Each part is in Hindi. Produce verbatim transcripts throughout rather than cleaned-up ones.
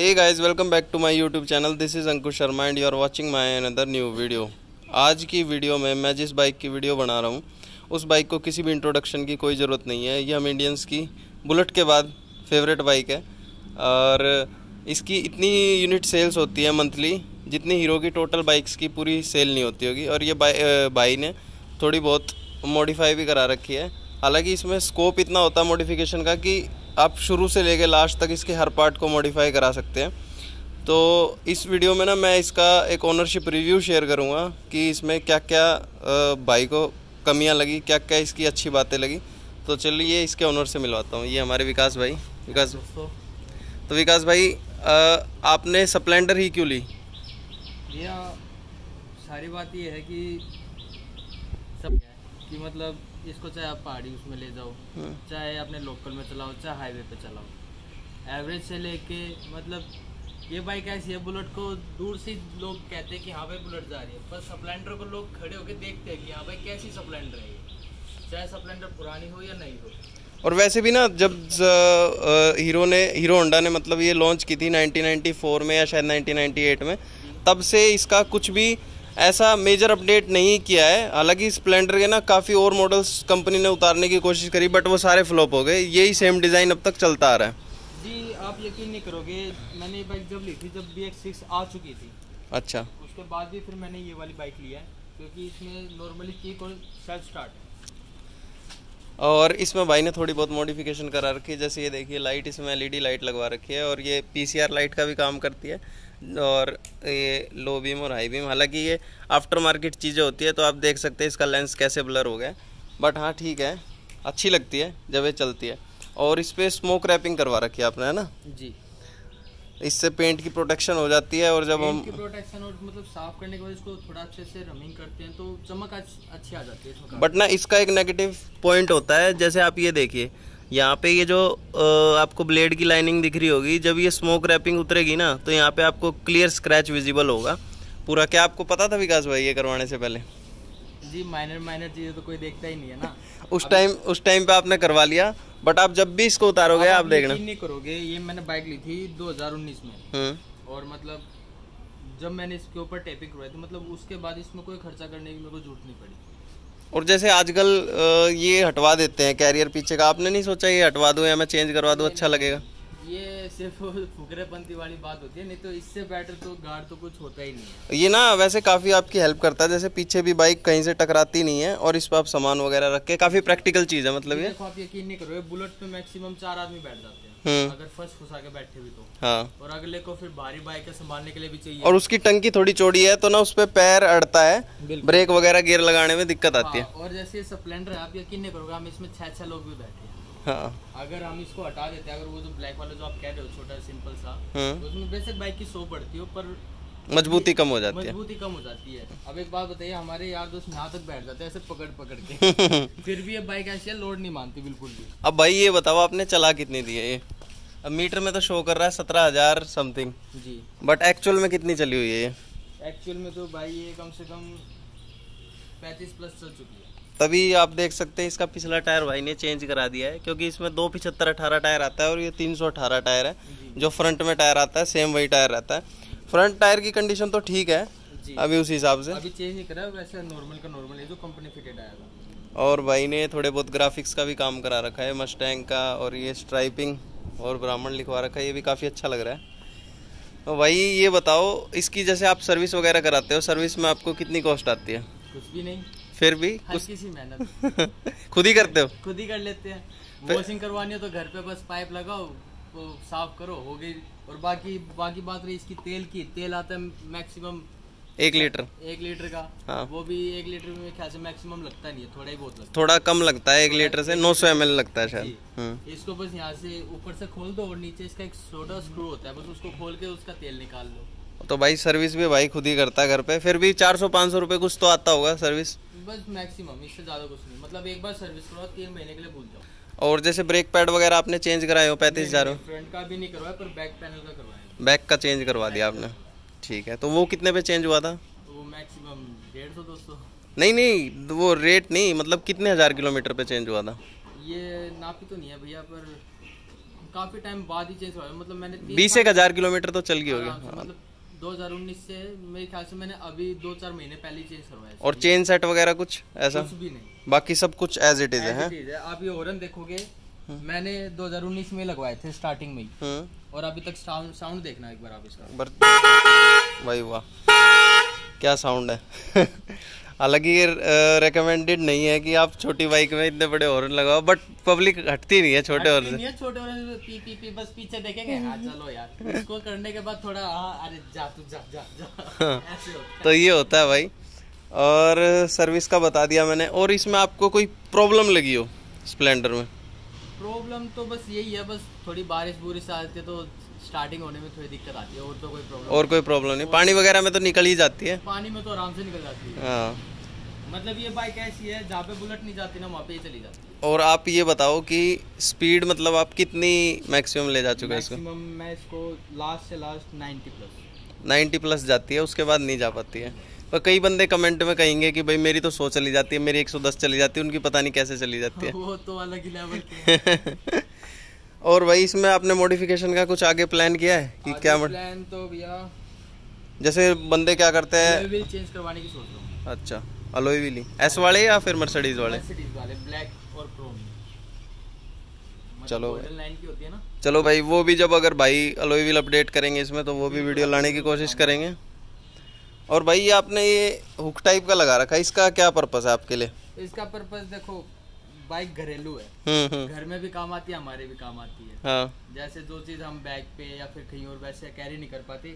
Hey guys, welcome back to my YouTube channel. This is Ankush Sharma and you are watching my another new video. आज की वीडियो में मैं जिस बाइक की वीडियो बना रहा हूँ उस बाइक को किसी भी इंट्रोडक्शन की कोई ज़रूरत नहीं है। ये हम इंडियंस की बुलेट के बाद फेवरेट बाइक है और इसकी इतनी यूनिट सेल्स होती है मंथली जितनी हीरो की टोटल बाइक्स की पूरी सेल नहीं होती होगी। और ये भाई, भाई ने थोड़ी बहुत मॉडिफाई भी करा रखी है। हालाँकि इसमें स्कोप इतना होता है मॉडिफिकेशन का कि आप शुरू से लेके लास्ट तक इसके हर पार्ट को मॉडिफाई करा सकते हैं। तो इस वीडियो में ना मैं इसका एक ओनरशिप रिव्यू शेयर करूँगा कि इसमें क्या क्या बाइक को कमियाँ लगी, क्या क्या इसकी अच्छी बातें लगी। तो चलिए इसके ओनर से मिलवाता हूँ। ये हमारे विकास भाई। विकास दोस्तों, तो विकास भाई आ, आपने स्प्लेंडर ही क्यों ली? भैया सारी बात ये है कि सब कि मतलब इसको चाहे आप पहाड़ी उसमें ले जाओ, चाहे आपने लोकल में चलाओ, चाहे हाईवे पे चलाओ, एवरेज से लेके मतलब ये बाइक ऐसी है। बुलेट को दूर से लोग कहते हैं कि हाँ भाई बुलेट जा रही है, पर स्प्लेंडर को लोग खड़े होकर देखते हैं कि हाँ भाई कैसी स्प्लेंडर है ये, चाहे स्प्लेंडर पुरानी हो या नहीं हो। और वैसे भी ना जब हीरो ने हीरो होंडा ने मतलब ये लॉन्च की थी नाइनटीन नाइंटी फोर में या शायद नाइनटीन नाइंटी एट में, तब से इसका कुछ भी ऐसा मेजर अपडेट नहीं किया है। हालांकि स्प्लेंडर के ना काफ़ी और मॉडल्स कंपनी ने उतारने की कोशिश करी बट वो सारे फ्लॉप हो गए। यही सेम डिज़ाइन अब तक चलता आ रहा है। जी आप यकीन नहीं करोगे, मैंने ये बाइक जब ली थी जब बी एस सिक्स आ चुकी थी। अच्छा, उसके बाद भी फिर मैंने ये वाली बाइक ली है क्योंकि इसमें नॉर्मली किक और सेल्फ स्टार्ट है। और इसमें भाई ने थोड़ी बहुत मॉडिफिकेशन करा रखी है। जैसे ये देखिए लाइट, इसमें एल ई डी लाइट लगवा रखी है और ये पी सी आर लाइट का भी काम करती है। और ये लो बीम और हाई बीम, हालांकि ये आफ्टर मार्केट चीज़ें होती है तो आप देख सकते हैं इसका लेंस कैसे ब्लर हो गया, बट हाँ ठीक है, अच्छी लगती है जब ये चलती है। और इस पर स्मोक रैपिंग करवा रखी है आपने, है ना जी? इससे पेंट की प्रोटेक्शन हो जाती है और जब हम प्रोटेक्शन और मतलब साफ करने के बाद इसको थोड़ा अच्छे से रमिंग करते हैं तो चमक अच्छी आ जाती है। बट ना इसका एक नेगेटिव पॉइंट होता है, जैसे आप ये देखिए यहाँ पे ये जो आपको ब्लेड की लाइनिंग दिख रही होगी, जब ये स्मोक रैपिंग उतरेगी ना तो यहाँ पे आपको क्लियर स्क्रैच विजिबल होगा पूरा। क्या आपको पता था विकास भाई ये करवाने से पहले? जी माइनर माइनर चीज़ें तो कोई देखता ही नहीं है ना। उस टाइम उस टाइम पे आपने करवा लिया, बट आप जब भी इसको उतारोगे आप, आप देखना नहीं करोगे। ये मैंने बाइक ली थी दो हज़ार उन्नीस में और मतलब जब मैंने इसके ऊपर टेपिंग करवाई थी मतलब उसके बाद इसमें कोई खर्चा करने की मेरे को जरूरत नहीं पड़ी। और जैसे आजकल ये हटवा देते हैं कैरियर पीछे का, आपने नहीं सोचा ये हटवा दूं या मैं चेंज करवा दूं अच्छा लगेगा? ये सिर्फ फुकरेपंती वाली बात होती है, नहीं तो इससे बेटर तो गाड़ तो कुछ होता ही नहीं है। ये ना वैसे काफ़ी आपकी हेल्प करता है, जैसे पीछे भी बाइक कहीं से टकराती नहीं है और इस पर आप सामान वगैरह रख के, काफ़ी प्रैक्टिकल चीज़ है। मतलब ये आप यकीन नहीं करोगे बुलेट पे मैक्सिमम चार आदमी बैठ जाते हैं अगर फर्स्ट फुसा के बैठे भी तो। हाँ, और अगले को फिर भारी बाइक है संभालने के लिए भी चाहिए। और उसकी टंकी थोड़ी चौड़ी है तो ना उस पर पैर अड़ता है, ब्रेक वगैरह गियर लगाने में दिक्कत आती है। और जैसे स्प्लेंडर है आप यकीन नहीं करोगे हम इसमें छः छः लोग भी बैठे हैं। हाँ, अगर हम इसको हटा देते हैं, अगर वो जो ब्लैक वाला जो आप कह रहे हो छोटा सिंपल सा, तो उसमें बेसिक बाइक की शो बढ़ती हो पर मजबूती कम हो जाती है। मजबूती कम हो जाती है। अब एक बात बताइए, हमारे यार दोस्त यहाँ तक बैठ जाते हैं ऐसे पकड़ पकड़ के फिर भी ये बाइक ऐसी है लोड नहीं मानती बिल्कुल भी। अब भाई ये बताओ आपने चला कितनी दी है ये? अब मीटर में तो शो कर रहा है सत्रह हजार समथिंग जी, बट एक्चुअल में कितनी चली हुई है ये? एक्चुअल में तो भाई ये कम से कम पैंतीस प्लस चल चुकी है। तभी आप देख सकते हैं इसका पिछला टायर भाई ने चेंज करा दिया है क्योंकि इसमें दो पिछहत्तर अठारह टायर आता है और ये तीन सौ अठारह टायर है। जो फ्रंट में टायर आता है सेम वही टायर रहता है। फ्रंट टायर की कंडीशन तो ठीक है अभी, उस हिसाब से अभी चेंज नहीं करा, वैसे नॉर्मल का नॉर्मल है जो कंपनी फिटेड आएगा। और भाई ने थोड़े बहुत ग्राफिक्स का भी काम करा रखा है मस्टैंग का, और ये स्ट्राइपिंग और ब्राह्मण लिखवा रखा है, ये भी काफ़ी अच्छा लग रहा है। तो भाई ये बताओ इसकी जैसे आप सर्विस वगैरह कराते हो, सर्विस में आपको कितनी कॉस्ट आती है? कुछ भी नहीं, फिर भी हल्की सी मेहनत खुद ही करते हो? खुद ही कर लेते हैं। वॉशिंग करवानी हो तो घर पे बस पाइप लगाओ तो साफ करो, हो गई। और बाकी बाकी बात रही इसकी तेल की, तेल आता है मैक्सिमम एक लीटर एक लीटर का। हाँ, वो भी एक लीटर में ख्याल से मैक्सिमम लगता नहीं है, थोड़ा ही बहुत लगता है, थोड़ा कम लगता है। एक लीटर से नौ सौ एम एल लगता है शायद। इसको बस यहाँ से ऊपर से खोल दो और नीचे इसका एक सोडा स्क्रू होता है, बस उसको खोल के उसका तेल निकाल लो। तो भाई सर्विस भी भाई खुद ही करता है घर पे, फिर भी चार सौ पाँच सौ रुपये कुछ तो आता होगा सर्विस? बस मैक्सिमम, इससे ज़्यादा कुछ नहीं। मतलब एक बार सर्विस करवाओ तीन महीने के लिए भूल जाओ। और जैसे ब्रेक पैड वगैरह आपने चेंज कराए हो? पैंतीस हज़ार फ्रंट का भी नहीं करवाया पर बैक पैनल का करवाया। बैक का चेंज करवा दिया आपने, ठीक है। तो वो कितने पे चेंज हुआ था? वो मैक्सिमम डेढ़ सौ दो सौ नहीं नहीं वो रेट नहीं, मतलब कितने हज़ार किलोमीटर पे चेंज हुआ था? ये नापी तो नहीं है भैया पर काफी टाइम बाद ही चेंज हुआ है, मतलब मैंने बीस एक हजार किलोमीटर तो चल गई होगी, मतलब दो हज़ार उन्नीस से मेरे ख्याल से मैंने अभी दो चार महीने पहले चेंज करवाया। और चेन सेट वगैरह कुछ ऐसा कुछ भी नहीं, बाकी सब कुछ एज इट इज है। आप ये हॉर्न देखोगे मैंने दो हज़ार उन्नीस में लगवाए थे स्टार्टिंग में ही, और अभी तक साउंड साउंड देखना एक बार आप इसका। भाई वाह क्या साउंड है। हालांकि ये रेकमेंडेड नहीं है कि आप छोटी बाइक में इतने बड़े हॉर्न लगाओ, बट पब्लिक हटती नहीं है छोटे हॉर्न से। छोटे हॉर्न में पी पी पी बस पीछे देखेंगे, हां चलो यार इसको करने के बाद थोड़ा अरे जा तू जा जा जा, ऐसे होता है। तो ये होता है भाई। और सर्विस का बता दिया मैंने। और इसमें आपको कोई प्रॉब्लम लगी हो स्प्लेंडर में? प्रॉब्लम तो बस यही है, बस थोड़ी बारिश बुरिश आती है तो स्टार्टिंग होने में थोड़ी दिक्कत आती है, और तो कोई प्रॉब्लम और कोई प्रॉब्लम नहीं। पानी वगैरह में तो निकल ही जाती है, पानी में तो आराम से निकल जाती है। हाँ मतलब ये बाइक ऐसी है जहाँ पे बुलेट नहीं जाती ना वहाँ पे ही चली जाती है। और आप ये बताओ कि स्पीड मतलब आप कितनी मैक्सिमम ले जा चुके हैं इसको? मैं इसको लास्ट से last ninety plus ninety plus जाती है, उसके बाद नहीं जा पाती है। पर कई बंदे कमेंट में कहेंगे कि भाई मेरी तो सौ चली जाती है, मेरी एक सौ दस चली जाती है, उनकी पता नहीं कैसे चली जाती है, वो तो अलग ही लेवल की है। और भाई इसमें आपने मॉडिफिकेशन का कुछ आगे प्लान किया है कि क्या? प्लान तो भैया जैसे बंदे क्या करते हैं, व्हील चेंज करवाने की सोच रहा हूं। अच्छा अलॉय व्हील एस वाले या फिर मर्सिडीज वाले? मर्सिडीज वाले ब्लैक और क्रोम। चलो चलो भाई वो भी जब अगर भाई अलॉय व्हील अपडेट करेंगे इसमें तो वो भी वीडियो लाने की कोशिश करेंगे। और भाई ये आपने ये हुक टाइप का लगा रखा है, इसका क्या पर्पस है आपके लिए? इसका पर्पस देखो बाइक घरेलू है, घर में भी काम आती है, हमारे भी काम आती है। हाँ। जैसे जो चीज हम बैग पे या फिर कहीं और वैसे कैरी नहीं कर पाते,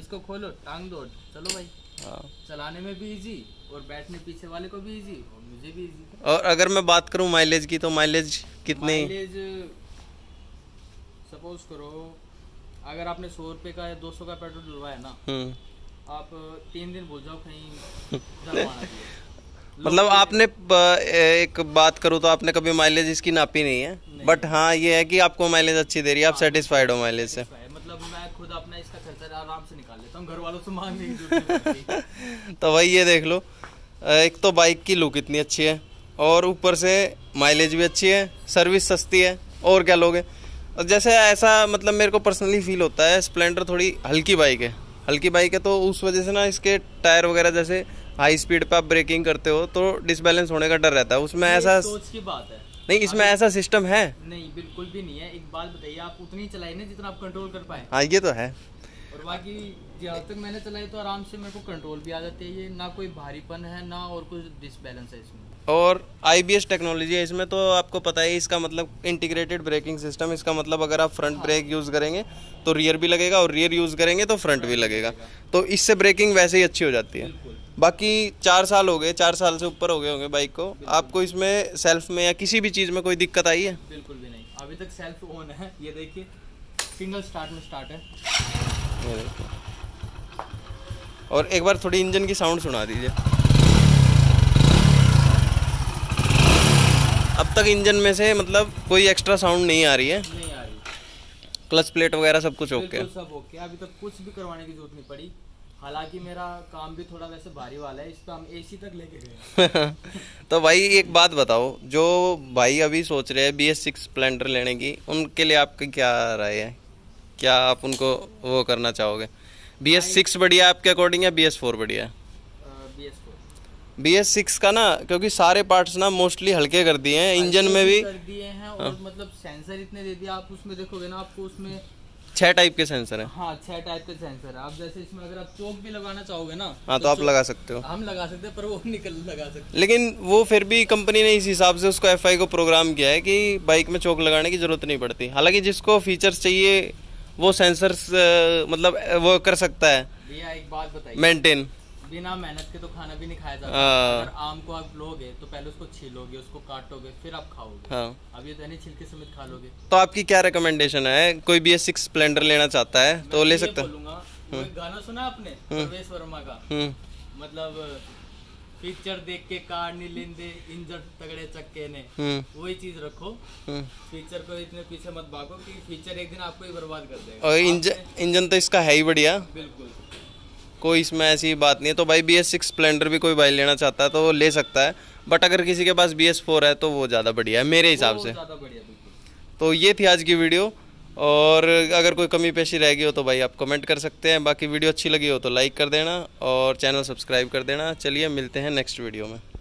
इसको खोलो टांग दो चलो भाई। हाँ। चलाने में भी इजी और बैठने पीछे वाले को भी इजी और मुझे भी इजी। और अगर मैं बात करूँ माइलेज की तो माइलेज कितने? माइलेज सपोज करो अगर आपने सौ रुपये का या दो सौ का पेट्रोल डलवाया ना, आप तीन दिन भूल जाओ कहीं। मतलब आपने एक बात करूँ तो आपने कभी माइलेज इसकी नापी नहीं है, नहीं। बट हाँ ये है कि आपको माइलेज अच्छी दे रही है, आप सेटिस्फाइड हो माइलेज से? मतलब मैं खुद अपना इसका खर्चा आराम से निकाल लेता हूँ, घर वालों से मांगने की जरूरत नहीं। तो भाई ये देख लो, एक तो बाइक की लुक इतनी अच्छी है और ऊपर से माइलेज भी अच्छी है, सर्विस सस्ती है, और क्या लोगे। और जैसे ऐसा मतलब मेरे को पर्सनली फील होता है स्प्लेंडर थोड़ी हल्की बाइक है, हल्की बाइक है तो उस वजह से ना इसके टायर वगैरह जैसे हाई स्पीड पे आप ब्रेकिंग करते हो तो डिसबैलेंस होने का डर रहता है। उसमें ऐसा सोच की बात है नहीं, इसमें ऐसा सिस्टम है नहीं, बिल्कुल भी नहीं है। एक बात बताइए, आप उतनी चलाई ना जितना आप कंट्रोल कर पाए। हाँ ये तो है। और बाकी जब तक मैंने चलाई तो आराम से मेरे को कंट्रोल भी आ जाती है, ये ना कोई भारीपन है ना और कुछ डिसबैलेंस है इसमें। और आई बी एस टेक्नोलॉजी है इसमें, तो आपको पता ही इसका मतलब इंटीग्रेटेड ब्रेकिंग सिस्टम। इसका मतलब अगर आप फ्रंट ब्रेक यूज़ करेंगे तो रियर भी लगेगा, और रियर यूज़ करेंगे तो फ्रंट भी लगेगा, तो इससे ब्रेकिंग वैसे ही अच्छी हो जाती है। बाकी चार साल हो गए, चार साल से ऊपर हो गए होंगे बाइक को, आपको इसमें सेल्फ में या किसी भी चीज़ में कोई दिक्कत आई है? बिल्कुल भी नहीं, अभी तक सेल्फ ऑन है। ये देखिए सिंगल स्टार्ट में स्टार्ट है। और एक बार थोड़ी इंजन की साउंड सुना दीजिए। अब तक इंजन में से मतलब कोई एक्स्ट्रा साउंड नहीं आ रही है, नहीं आ रही। क्लच प्लेट वगैरह सब कुछ ओके है, सब ओके है, अभी तक कुछ भी करवाने की जरूरत नहीं पड़ी। हालांकि मेरा काम भी थोड़ा वैसे भारी वाला है, इस पर हम एसी तक लेके गए। तो भाई एक बात बताओ, जो भाई अभी सोच रहे हैं बी एस सिक्स स्प्लेंडर लेने की, उनके लिए आपकी क्या राय है? क्या आप उनको वो करना चाहोगे? बी एस सिक्स बढ़िया आपके अकॉर्डिंग है, बी एस फोर बढ़िया है? बी एस सिक्स का ना क्योंकि सारे पार्ट्स ना मोस्टली हल्के कर दिए हैं, इंजन में भी कर दिए हैं। और हाँ। मतलब सेंसर इतने दे दिए, आप उसमें देखोगे ना आपको उसमें छह टाइप के सेंसर हैं। हाँ छह टाइप के सेंसर है। आप जैसे इसमें अगर आप चौक भी लगाना चाहोगे ना, हाँ तो, तो आप लगा सकते हो, हम लगा सकते हैं, पर वो निकल लगा सकते। लेकिन वो फिर भी कंपनी ने इस हिसाब से उसको एफ आई को प्रोग्राम किया है कि बाइक में चौक लगाने की जरूरत नहीं पड़ती। हालांकि जिसको फीचर्स चाहिए वो सेंसर्स मतलब वो कर सकता है। भैया एक बात बताइए, मेंटेन बिना मेहनत के तो खाना भी नहीं खाया जाता। अगर आम को आप लोगे तो पहले उसको छीलोगे, उसको काटोगे, फिर आप खाओगे। हाँ। अब ये तो नहीं छिलके समेत खा लोगे। तो आपकी क्या रिकमेंडेशन है? कोई बी एस सिक्स स्प्लेंडर लेना चाहता है तो ले सकता है। गाना सुना आपने रमेश वर्मा का, मतलब पिक्चर देख के कार नहीं लेंदे इंजन तगड़े चक्के ने, वही चीज रखो। फीचर को इतने पीछे मत भागो कि फीचर एक दिन आपको ही बर्बाद कर देगा। और इंजन इंजन तो इसका है ही बढ़िया, बिल्कुल कोई इसमें ऐसी बात नहीं है। तो भाई बी एस सिक्स स्प्लेंडर भी कोई भाई लेना चाहता है तो वो ले सकता है, बट अगर किसी के पास बी एस फोर है तो वो ज़्यादा बढ़िया है मेरे हिसाब से। तो ये थी आज की वीडियो। और अगर कोई कमी पेशी रह गई हो तो भाई आप कमेंट कर सकते हैं। बाकी वीडियो अच्छी लगी हो तो लाइक कर देना और चैनल सब्सक्राइब कर देना। चलिए मिलते हैं नेक्स्ट वीडियो में।